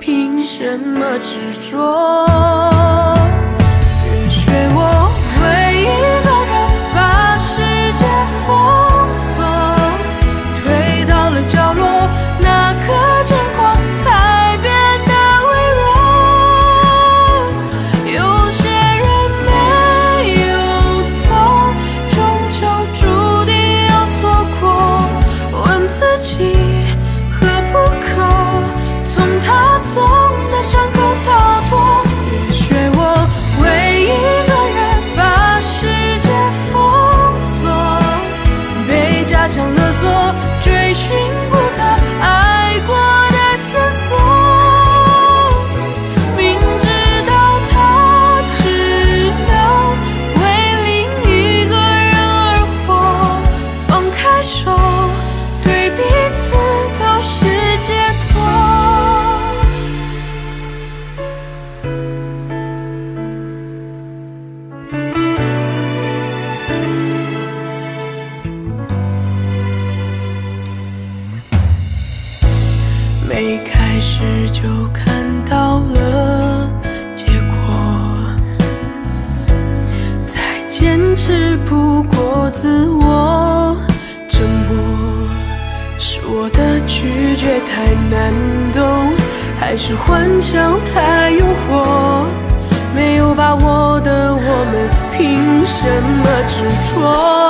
凭什么执着？